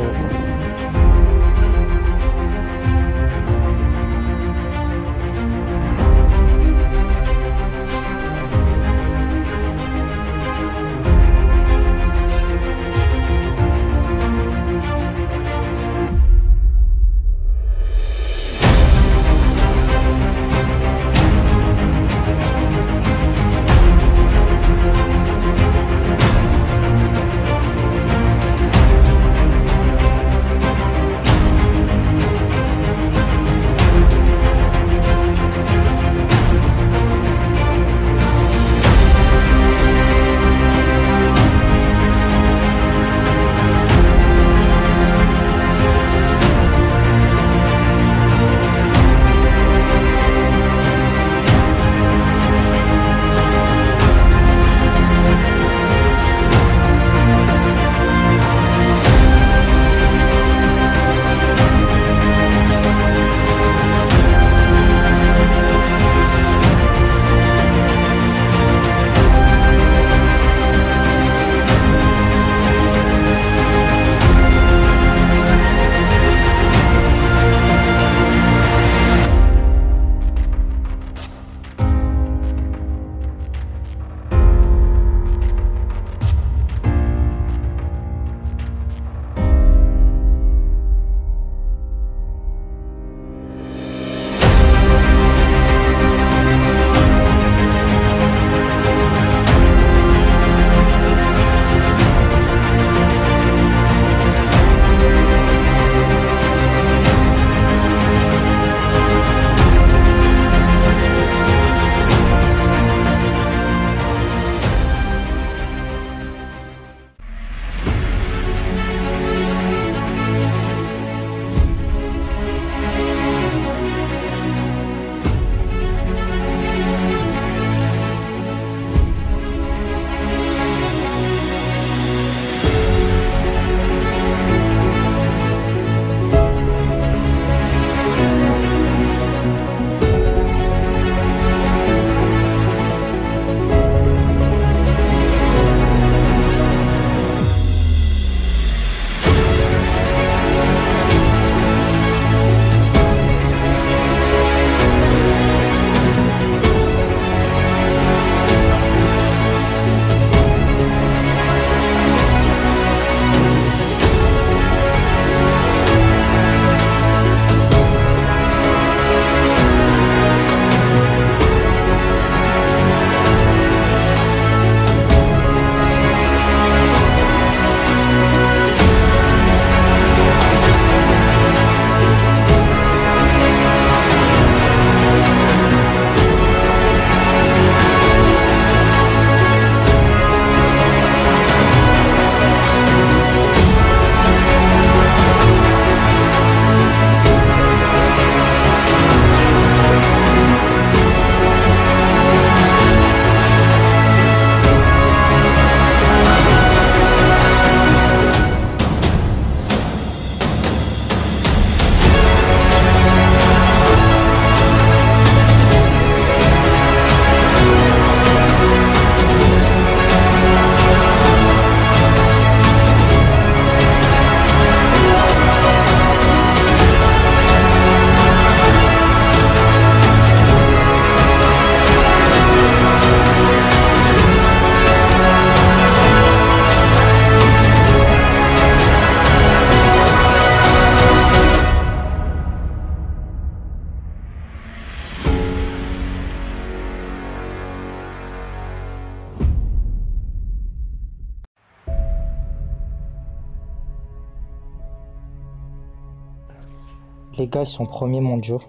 D'accord. Les gars, ils sont premiers mondiaux.